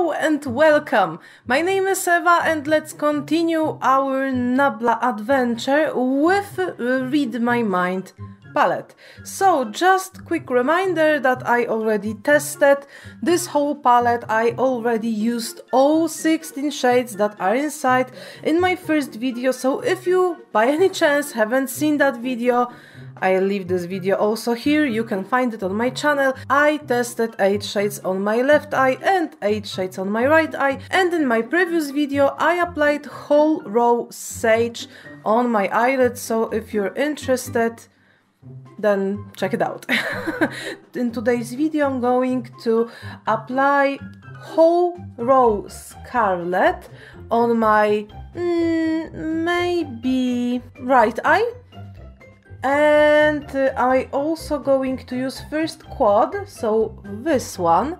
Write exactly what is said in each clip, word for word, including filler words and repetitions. Hello and welcome! My name is Eva and let's continue our Nabla adventure with Read My Mind palette. So just quick reminder that I already tested this whole palette. I already used all sixteen shades that are inside in my first video, so if you by any chance haven't seen that video, I'll leave this video also here, you can find it on my channel. I tested eight shades on my left eye and eight shades on my right eye, and in my previous video I applied whole row sage on my eyelid, so if you're interested then check it out. In today's video I'm going to apply whole row scarlet on my mm, maybe right eye, and uh, I also going to use first quad, so this one,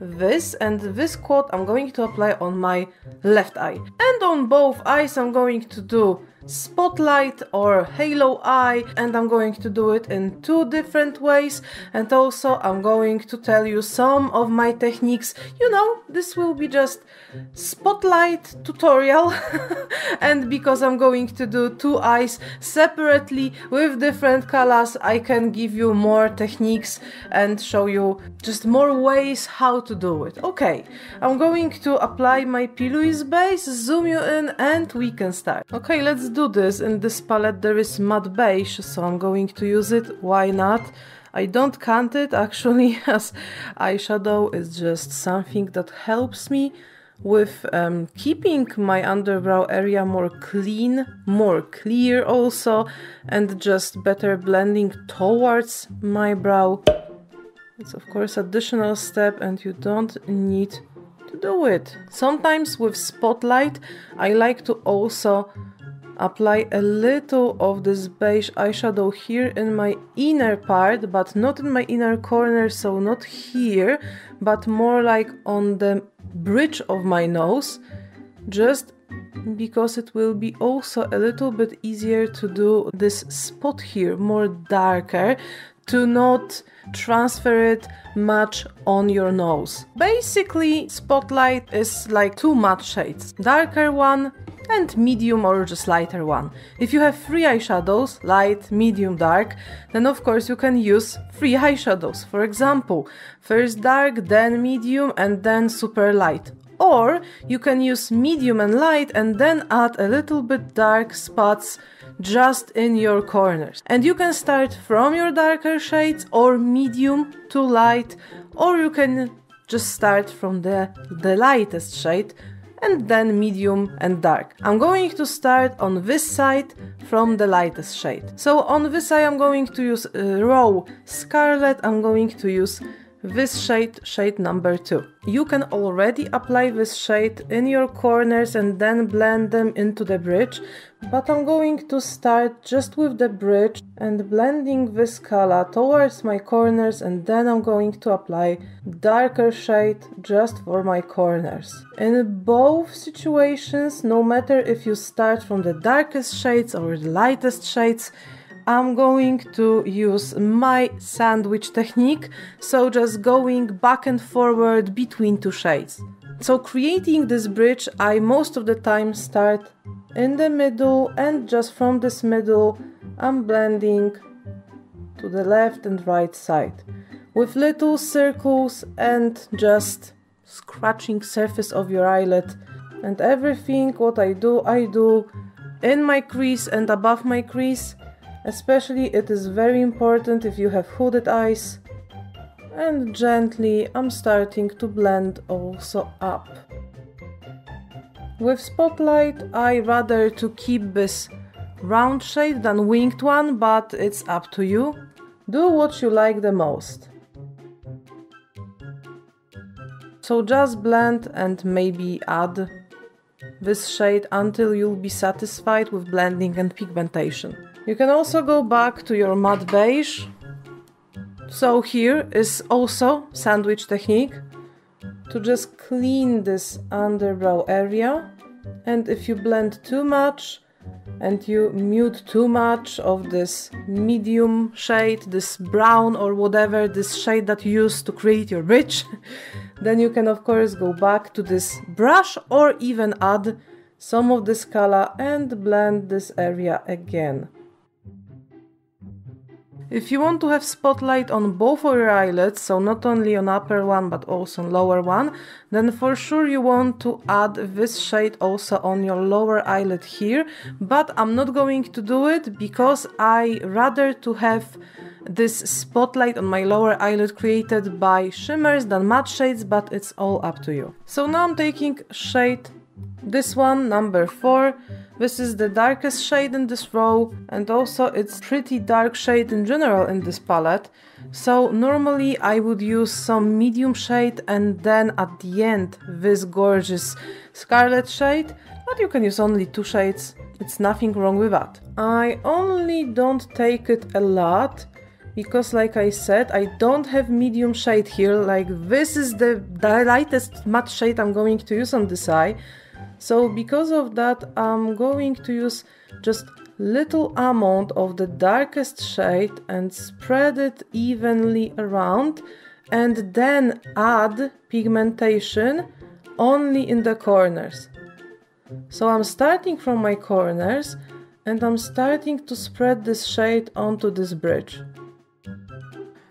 this and this quad I'm going to apply on my left eye, and on both eyes I'm going to do spotlight or halo eye, and I'm going to do it in two different ways, and also I'm going to tell you some of my techniques. You know, this will be just spotlight tutorial and because I'm going to do two eyes separately with different colors, I can give you more techniques and show you just more ways how to do it. Okay, I'm going to apply my P.Louise base, zoom you in and we can start. Okay, let's do this. In this palette there is matte beige, so I'm going to use it, why not? I don't count it actually as eyeshadow, it's just something that helps me with um, keeping my underbrow area more clean, more clear also, and just better blending towards my brow. It's of course additional step and you don't need to do it. Sometimes with spotlight I like to also apply a little of this beige eyeshadow here in my inner part, but not in my inner corner, so not here, but more like on the bridge of my nose, just because it will be also a little bit easier to do this spot here, more darker, to not transfer it much on your nose. Basically, spotlight is like two matte shades, darker one and medium or just lighter one. If you have three eyeshadows, light, medium, dark, then of course you can use three eyeshadows. For example, first dark, then medium and then super light. Or you can use medium and light and then add a little bit dark spots just in your corners. And you can start from your darker shades or medium to light, or you can just start from the, the lightest shade and then medium and dark. I'm going to start on this side from the lightest shade. So on this side I'm going to use uh, Row Scarlet, I'm going to use this shade, shade number two. You can already apply this shade in your corners and then blend them into the bridge, but I'm going to start just with the bridge and blending this color towards my corners, and then I'm going to apply darker shade just for my corners. In both situations, no matter if you start from the darkest shades or the lightest shades, I'm going to use my sandwich technique, so just going back and forward between two shades. So creating this bridge, I most of the time start in the middle, and just from this middle I'm blending to the left and right side with little circles and just scratching surface of your eyelid. And everything what I do, I do in my crease and above my crease. Especially it is very important if you have hooded eyes, and gently I'm starting to blend also up. With spotlight I rather to keep this round shape than winged one, but it's up to you. Do what you like the most. So just blend and maybe add this shade until you'll be satisfied with blending and pigmentation. You can also go back to your matte beige. So here is also sandwich technique to just clean this underbrow area, and if you blend too much and you mute too much of this medium shade, this brown or whatever, this shade that you use to create your bridge, Then you can of course go back to this brush or even add some of this color and blend this area again. If you want to have spotlight on both of your eyelids, so not only on upper one but also on lower one, then for sure you want to add this shade also on your lower eyelid here, but I'm not going to do it because I rather to have this spotlight on my lower eyelid created by shimmers than matte shades, but it's all up to you. So now I'm taking shade this one, number four. This is the darkest shade in this row, and also it's pretty dark shade in general in this palette. So normally I would use some medium shade and then at the end this gorgeous scarlet shade, but you can use only two shades. It's nothing wrong with that. I only don't take it a lot because, like I said, I don't have medium shade here. Like, this is the, the lightest matte shade I'm going to use on this eye. So because of that, I'm going to use just little amount of the darkest shade and spread it evenly around, and then add pigmentation only in the corners. So I'm starting from my corners and I'm starting to spread this shade onto this bridge.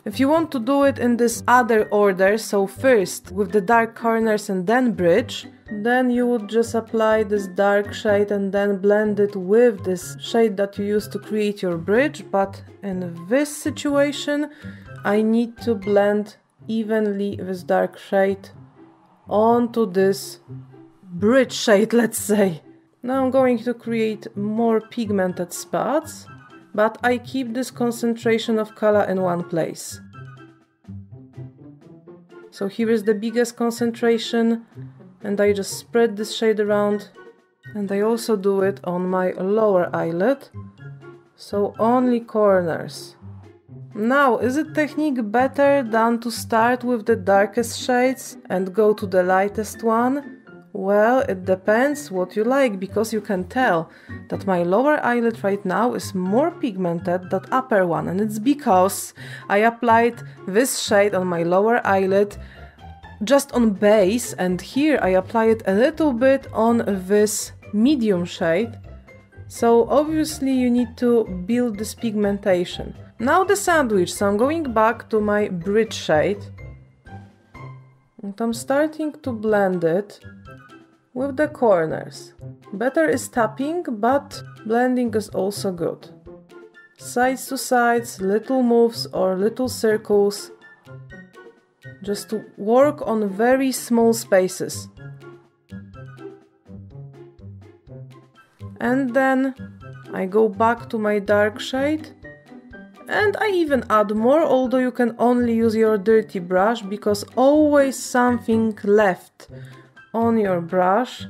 If you want to do it in this other order, so first with the dark corners and then bridge, then you would just apply this dark shade and then blend it with this shade that you used to create your bridge. But in this situation, I need to blend evenly this dark shade onto this bridge shade, let's say. Now I'm going to create more pigmented spots, but I keep this concentration of color in one place. So here is the biggest concentration, and I just spread this shade around, and I also do it on my lower eyelid, so only corners. Now, is it technique better than to start with the darkest shades and go to the lightest one? Well, it depends what you like, because you can tell that my lower eyelid right now is more pigmented than upper one, and it's because I applied this shade on my lower eyelid just on base, and here I apply it a little bit on this medium shade. So obviously you need to build this pigmentation. Now the sandwich, so I'm going back to my bridge shade and I'm starting to blend it with the corners. Better is tapping, but blending is also good. Sides to sides, little moves or little circles, just to work on very small spaces. And then I go back to my dark shade and I even add more, although you can only use your dirty brush because always something left on your brush,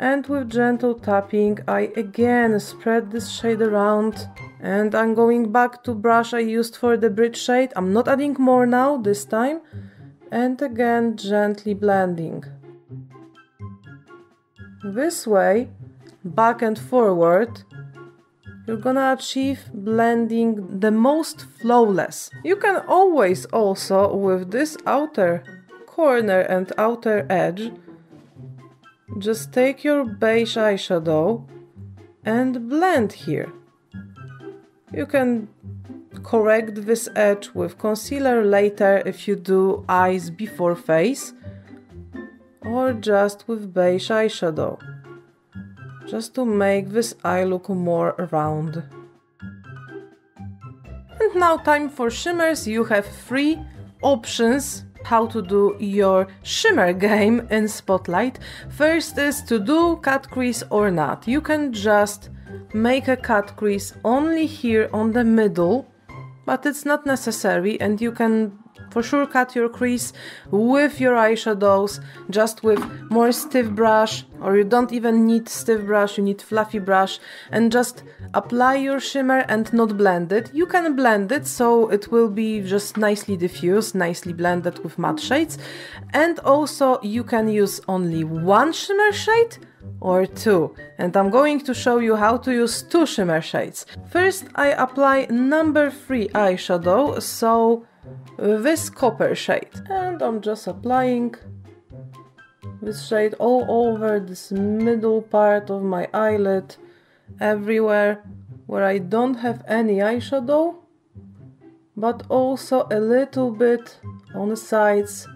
and with gentle tapping I again spread this shade around, and I'm going back to brush I used for the bridge shade. I'm not adding more now this time, and again gently blending. This way, back and forward, you're gonna achieve blending the most flawless. You can always also with this outer corner and outer edge just take your beige eyeshadow and blend here. You can correct this edge with concealer later if you do eyes before face, or just with beige eyeshadow, just to make this eye look more round. And now time for shimmers. You have three options how to do your shimmer game in Spotlight. First is to do cut crease or not. You can just make a cut crease only here on the middle, but it's not necessary, and you can for sure cut your crease with your eyeshadows, just with more stiff brush, or you don't even need stiff brush, you need fluffy brush, and just apply your shimmer and not blend it. You can blend it, so it will be just nicely diffused, nicely blended with matte shades. And also you can use only one shimmer shade or two, and I'm going to show you how to use two shimmer shades. First I apply number three eyeshadow, so this copper shade, and I'm just applying this shade all over this middle part of my eyelid, everywhere where I don't have any eyeshadow, but also a little bit on the sides,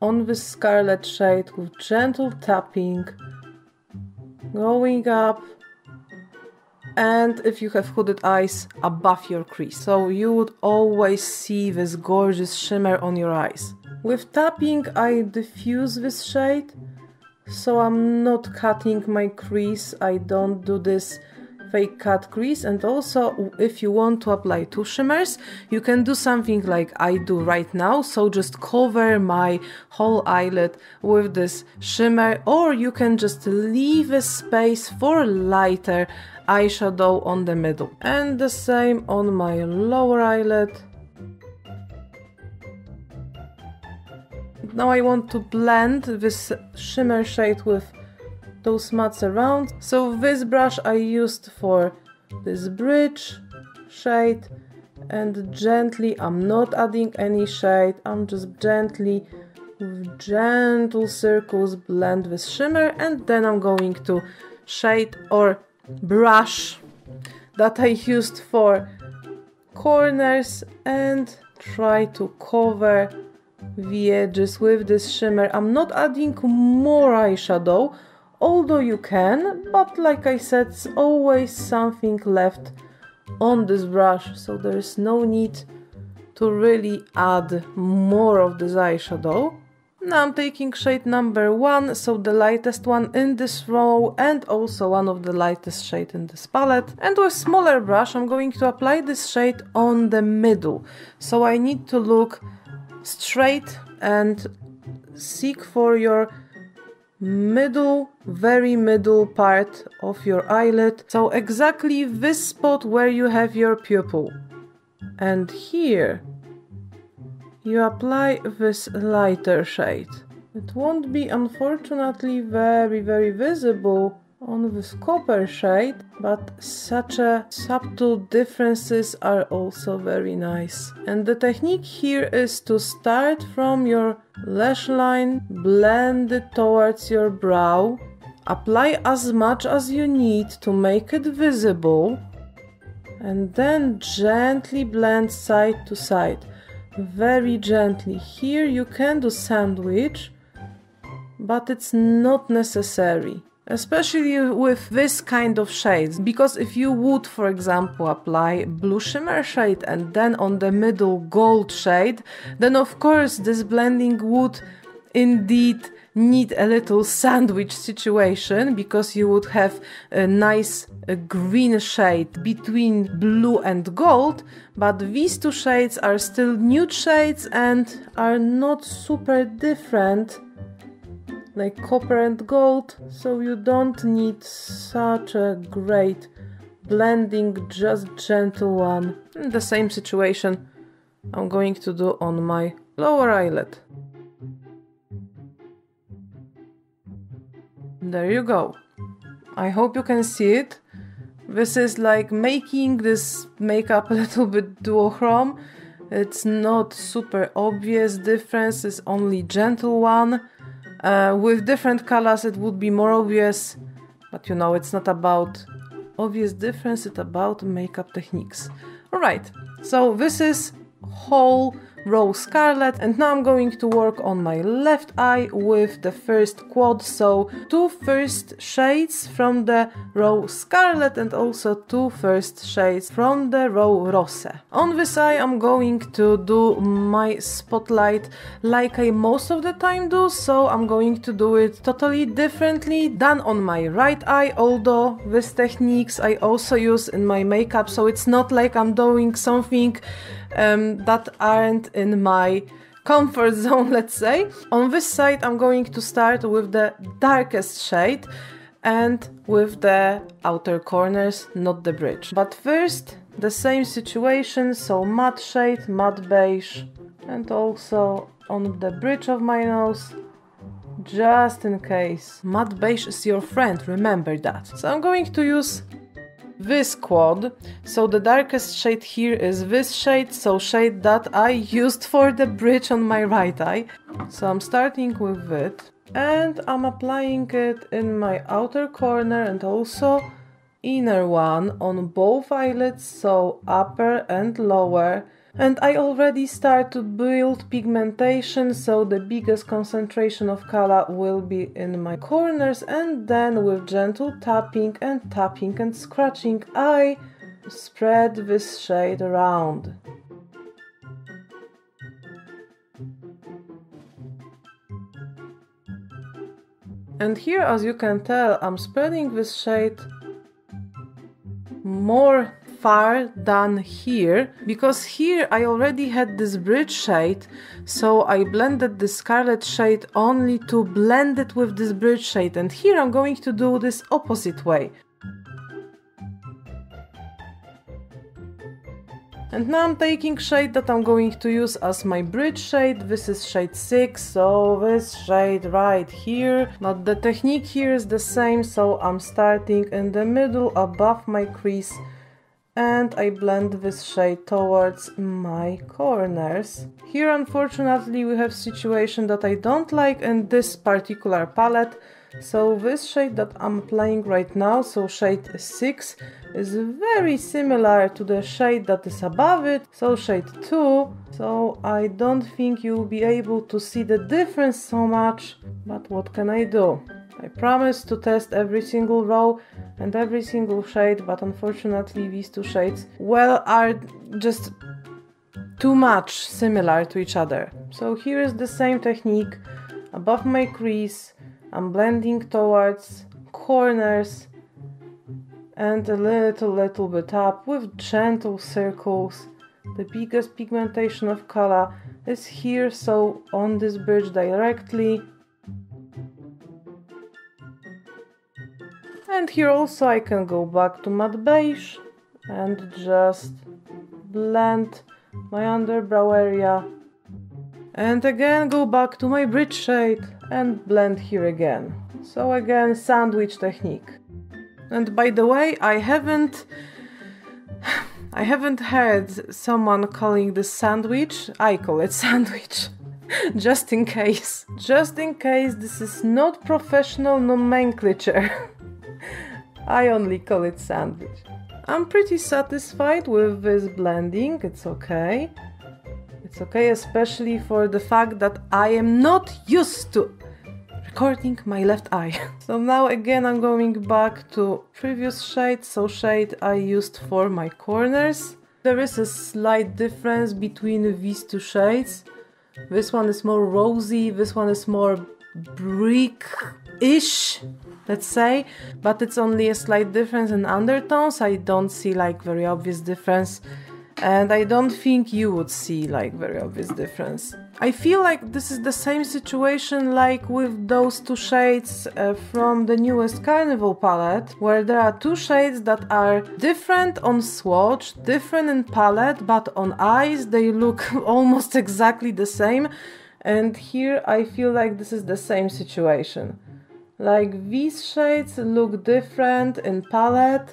on this scarlet shade, with gentle tapping, going up, and if you have hooded eyes, above your crease, so you would always see this gorgeous shimmer on your eyes. With tapping, I diffuse this shade, so I'm not cutting my crease. I don't do this fake cut crease. And also, if you want to apply two shimmers, you can do something like I do right now, so just cover my whole eyelid with this shimmer, or you can just leave a space for lighter eyeshadow on the middle, and the same on my lower eyelid. Now I want to blend this shimmer shade with those mats around, so this brush I used for this bridge shade, and gently, I'm not adding any shade, I'm just gently with gentle circles blend this shimmer, and then I'm going to shade or brush that I used for corners and try to cover the edges with this shimmer. I'm not adding more eyeshadow, although you can, but like I said, it's always something left on this brush, so there is no need to really add more of this eyeshadow. Now I'm taking shade number one, so the lightest one in this row, and also one of the lightest shade in this palette. And with a smaller brush, I'm going to apply this shade on the middle, so I need to look straight and seek for your middle, very middle part of your eyelid, so exactly this spot where you have your pupil, and here you apply this lighter shade. It won't be, unfortunately, very very visible on this copper shade, but such a subtle differences are also very nice. And the technique here is to start from your lash line, blend it towards your brow, apply as much as you need to make it visible, and then gently blend side to side, very gently. Here you can do sandwich, but it's not necessary, especially with this kind of shades, because if you would, for example, apply blue shimmer shade and then on the middle gold shade, then of course this blending would indeed need a little sandwich situation, because you would have a nice green shade between blue and gold, but these two shades are still nude shades and are not super different like copper and gold, so you don't need such a great blending, just gentle one. And the same situation I'm going to do on my lower eyelid. There you go. I hope you can see it. This is like making this makeup a little bit duochrome. It's not super obvious difference, it's only gentle one. Uh, with different colors it would be more obvious, but you know, it's not about obvious difference, it's about makeup techniques. Alright, so this is whole row scarlet, and now I'm going to work on my left eye with the first quad, so two first shades from the row scarlet and also two first shades from the row rose. On this eye I'm going to do my spotlight like I most of the time do, so I'm going to do it totally differently than on my right eye, although these techniques I also use in my makeup, so it's not like I'm doing something um, that aren't in my comfort zone, let's say. On this side I'm going to start with the darkest shade and with the outer corners, not the bridge. But first the same situation, so matte shade, matte beige, and also on the bridge of my nose, just in case. Matte beige is your friend, remember that. So I'm going to use this quad. So the darkest shade here is this shade, so shade that I used for the bridge on my right eye. So I'm starting with it and I'm applying it in my outer corner and also inner one on both eyelids, so upper and lower. And I already start to build pigmentation, so the biggest concentration of color will be in my corners, and then with gentle tapping and tapping and scratching, I spread this shade around. And here, as you can tell, I'm spreading this shade more far than here, because here I already had this bridge shade, so I blended the scarlet shade only to blend it with this bridge shade, and here I'm going to do this opposite way. And now I'm taking shade that I'm going to use as my bridge shade. This is shade six, so this shade right here. But the technique here is the same, so I'm starting in the middle above my crease and I blend this shade towards my corners. Here unfortunately we have situation that I don't like in this particular palette. So this shade that I'm applying right now, so shade six, is very similar to the shade that is above it, so shade two. So I don't think you'll be able to see the difference so much, but what can I do? I promised to test every single row and every single shade, but unfortunately these two shades, well, are just too much similar to each other. So here is the same technique. Above my crease, I'm blending towards corners and a little little bit up with gentle circles. The biggest pigmentation of color is here, so on this bridge directly. And here also I can go back to matte beige and just blend my underbrow area. And again go back to my bridge shade and blend here again. So again, sandwich technique. And by the way, I haven't I haven't heard someone calling this sandwich. I call it sandwich. Just in case. Just in case this is not professional nomenclature. I only call it sandwich. I'm pretty satisfied with this blending. It's okay. It's okay, especially for the fact that I am not used to recording my left eye. So now again I'm going back to previous shade, so shade I used for my corners. There is a slight difference between these two shades. This one is more rosy, this one is more brick-ish, let's say, but it's only a slight difference in undertones. I don't see like very obvious difference. And I don't think you would see like very obvious difference. I feel like this is the same situation like with those two shades uh, from the newest Carnival palette, where there are two shades that are different on swatch, different in palette, but on eyes they look almost exactly the same. And here I feel like this is the same situation. Like these shades look different in palette.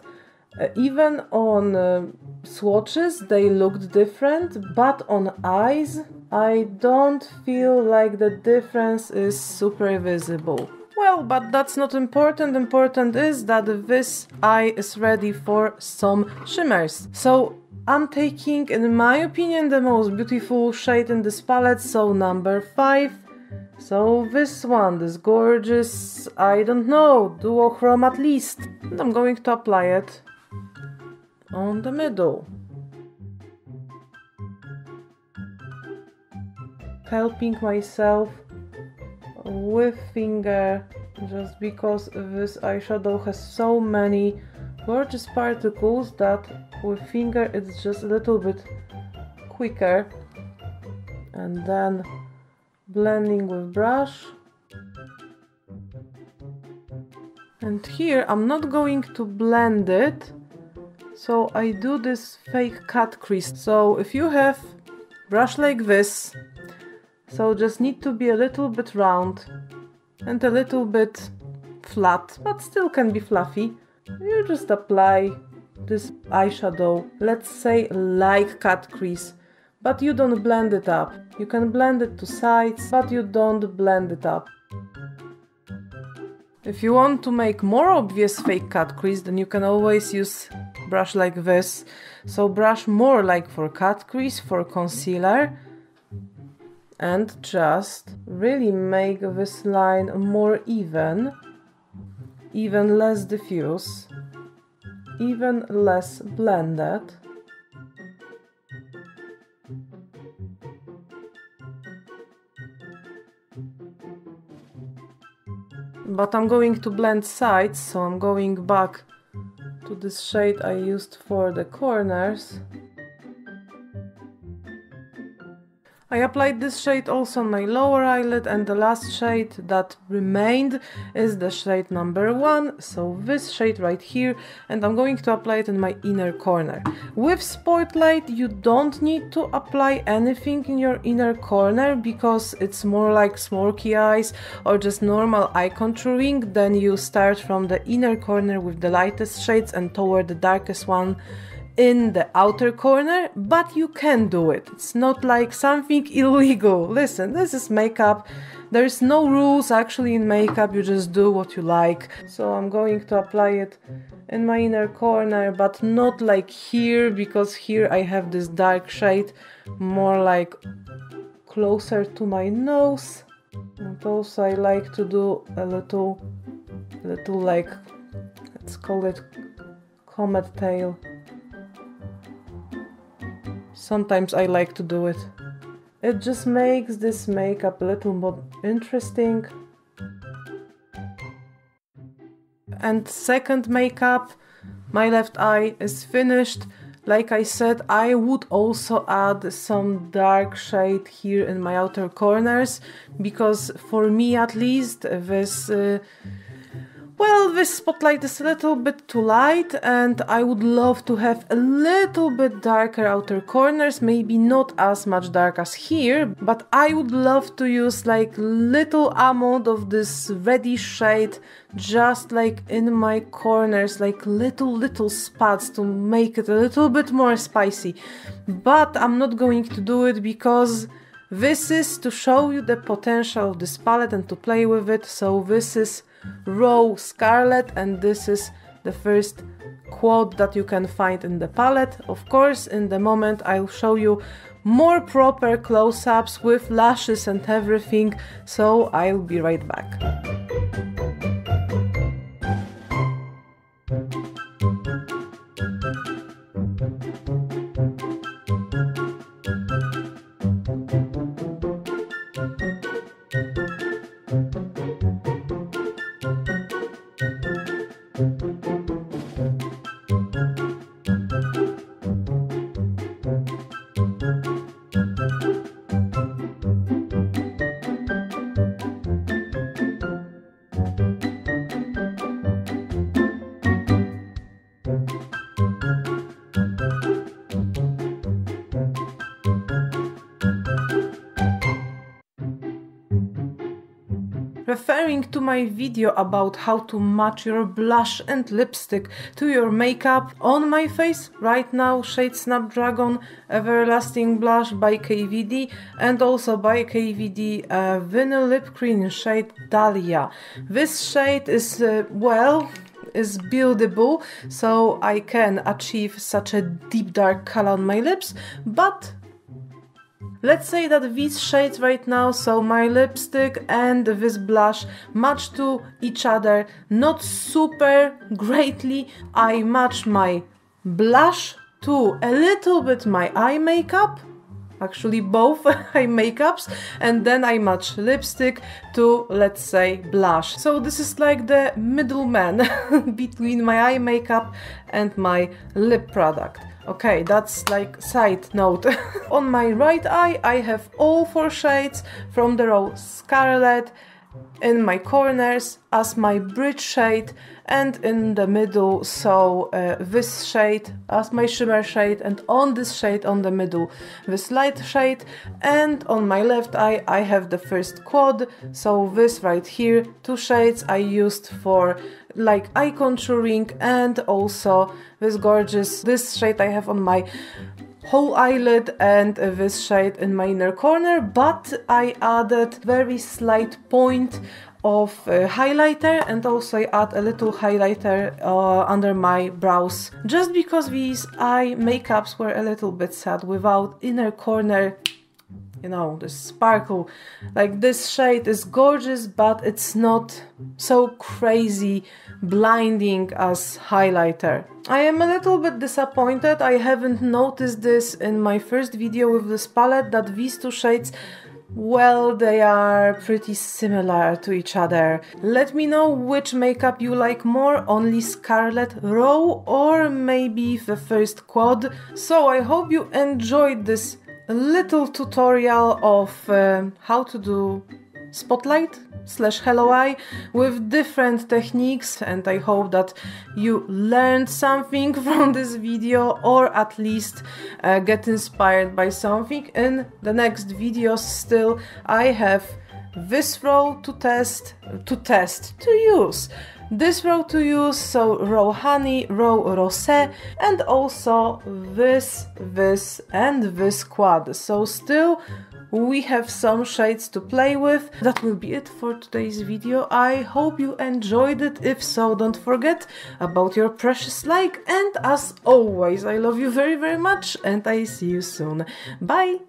Uh, even on uh, swatches they looked different, but on eyes I don't feel like the difference is super visible. Well, but that's not important. Important is that this eye is ready for some shimmers. So I'm taking, in my opinion, the most beautiful shade in this palette, so number five. So this one, this gorgeous, I don't know, duochrome at least. And I'm going to apply it on the middle, helping myself with finger, just because this eyeshadow has so many gorgeous particles that with finger it's just a little bit quicker, and then blending with brush. And here I'm not going to blend it. So I do this fake cut crease. So if you have brush like this, so just need to be a little bit round and a little bit flat, but still can be fluffy. You just apply this eyeshadow, let's say like cat crease, but you don't blend it up. You can blend it to sides, but you don't blend it up. If you want to make more obvious fake cat crease, then you can always use brush like this. So brush more like for cat crease, for concealer, and just really make this line more even, even less diffuse, even less blended. But I'm going to blend sides, so I'm going back to this shade I used for the corners. I applied this shade also on my lower eyelid, and the last shade that remained is the shade number one, so this shade right here, and I'm going to apply it in my inner corner. With Spotlight you don't need to apply anything in your inner corner, because it's more like smoky eyes or just normal eye contouring. Then you start from the inner corner with the lightest shades and toward the darkest one in the outer corner, but you can do it. It's not like something illegal. Listen, this is makeup. There is no rules actually in makeup. You just do what you like. So I'm going to apply it in my inner corner, but not like here, because here I have this dark shade more like closer to my nose. And also I like to do a little, little like, let's call it comet tail. Sometimes I like to do it. It just makes this makeup a little more interesting. And second makeup, my left eye is finished. Like I said, I would also add some dark shade here in my outer corners, because for me at least this uh, Well, this Spotlight is a little bit too light, and I would love to have a little bit darker outer corners, maybe not as much dark as here, but I would love to use like little amount of this reddish shade just like in my corners, like little little spots to make it a little bit more spicy. But I'm not going to do it, because this is to show you the potential of this palette and to play with it. So this is Row Scarlet, and this is the first quad that you can find in the palette. Of course, in the moment I'll show you more proper close-ups with lashes and everything, so I'll be right back. Referring to my video about how to match your blush and lipstick to your makeup, on my face right now shade Snapdragon Everlasting Blush by K V D, and also by K V D uh, Vinyl Lip Cream shade Dahlia. This shade is, uh, well, is buildable, so I can achieve such a deep dark color on my lips, but let's say that these shades right now, so my lipstick and this blush, match to each other, not super greatly. I match my blush to a little bit my eye makeup, actually both eye makeups, and then I match lipstick to, let's say, blush. So this is like the middleman between my eye makeup and my lip product. Okay, that's like side note. On my right eye I have all four shades from the row Scarlet, in my corners as my bridge shade and in the middle, so uh, this shade as my shimmer shade, and on this shade on the middle this light shade, and on my left eye I have the first quad, so this right here, two shades I used for like eye contouring, and also this gorgeous, this shade I have on my whole eyelid and uh, this shade in my inner corner, but I added very slight point of uh, highlighter, and also I add a little highlighter uh, under my brows, just because these eye makeups were a little bit sad without inner corner, you know, the sparkle. Like this shade is gorgeous, but it's not so crazy blinding as highlighter. I am a little bit disappointed, I haven't noticed this in my first video with this palette, that these two shades, well, they are pretty similar to each other. Let me know which makeup you like more, only Scarlet Row or maybe the first quad. So I hope you enjoyed this little tutorial of uh, how to do spotlight slash hello eye with different techniques, and I hope that you learned something from this video, or at least uh, get inspired by something. In the next videos still I have this row to test, to test, to use, this row to use, so row honey, row rosé, and also this, this and this quad. So still we have some shades to play with. That will be it for today's video. I hope you enjoyed it. If so, don't forget about your precious like, and as always I love you very very much, and I see you soon. Bye!